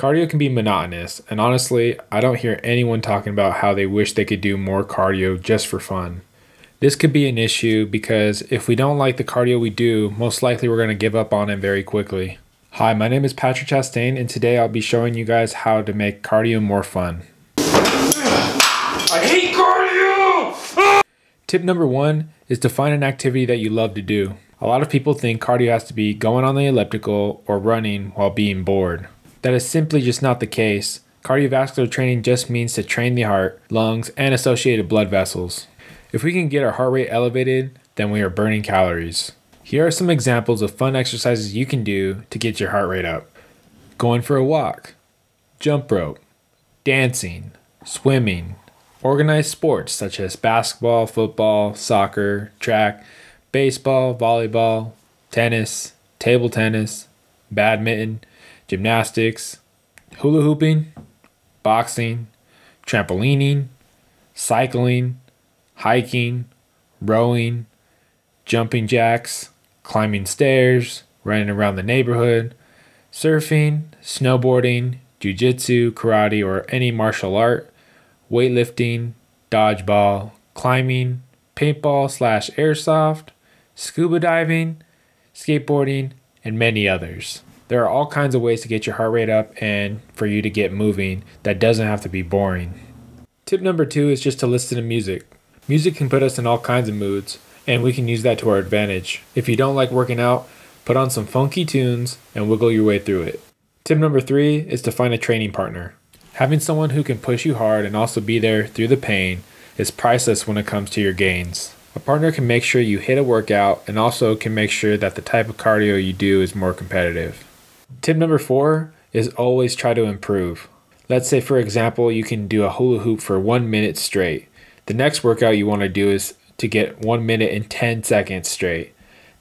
Cardio can be monotonous, and honestly, I don't hear anyone talking about how they wish they could do more cardio just for fun. This could be an issue because if we don't like the cardio we do, most likely we're going to give up on it very quickly. Hi, my name is Patrick Chastain, and today I'll be showing you guys how to make cardio more fun. I hate cardio! Ah! Tip number one is to find an activity that you love to do. A lot of people think cardio has to be going on the elliptical or running while being bored. That is simply just not the case. Cardiovascular training just means to train the heart, lungs, and associated blood vessels. If we can get our heart rate elevated, then we are burning calories. Here are some examples of fun exercises you can do to get your heart rate up. Going for a walk, jump rope, dancing, swimming, organized sports such as basketball, football, soccer, track, baseball, volleyball, tennis, table tennis, badminton, gymnastics, hula hooping, boxing, trampolining, cycling, hiking, rowing, jumping jacks, climbing stairs, running around the neighborhood, surfing, snowboarding, jiu-jitsu, karate, or any martial art, weightlifting, dodgeball, climbing, paintball/airsoft, scuba diving, skateboarding, and many others. There are all kinds of ways to get your heart rate up and for you to get moving that doesn't have to be boring. Tip number two is just to listen to music. Music can put us in all kinds of moods, and we can use that to our advantage. If you don't like working out, put on some funky tunes and wiggle your way through it. Tip number three is to find a training partner. Having someone who can push you hard and also be there through the pain is priceless when it comes to your gains. A partner can make sure you hit a workout and also can make sure that the type of cardio you do is more competitive. Tip number four is always try to improve. Let's say, for example, you can do a hula hoop for 1 minute straight. The next workout you want to do is to get 1 minute and 10 seconds straight.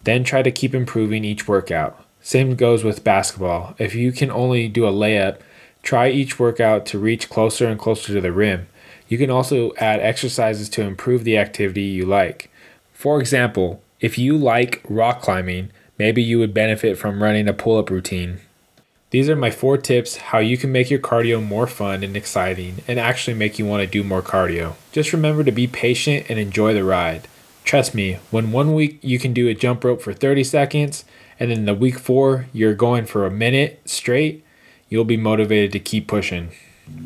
Then try to keep improving each workout. Same goes with basketball. If you can only do a layup, try each workout to reach closer and closer to the rim. You can also add exercises to improve the activity you like. For example, if you like rock climbing, maybe you would benefit from running a pull-up routine. These are my 4 tips how you can make your cardio more fun and exciting and actually make you want to do more cardio. Just remember to be patient and enjoy the ride. Trust me, when 1 week you can do a jump rope for 30 seconds and then the week 4 you're going for a minute straight, you'll be motivated to keep pushing.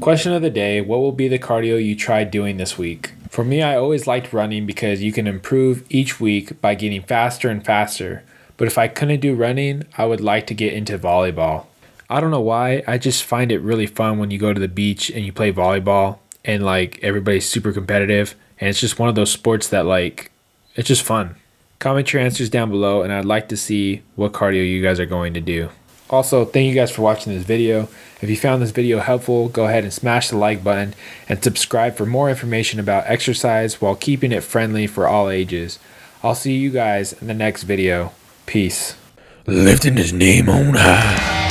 Question of the day, what will be the cardio you try doing this week? For me, I always liked running because you can improve each week by getting faster and faster. But if I couldn't do running, I would like to get into volleyball. I don't know why, I just find it really fun when you go to the beach and you play volleyball and like everybody's super competitive and it's just one of those sports that like, it's just fun. Comment your answers down below and I'd like to see what cardio you guys are going to do. Also, thank you guys for watching this video. If you found this video helpful, go ahead and smash the like button and subscribe for more information about exercise while keeping it friendly for all ages. I'll see you guys in the next video. Peace. Lifting his name on high.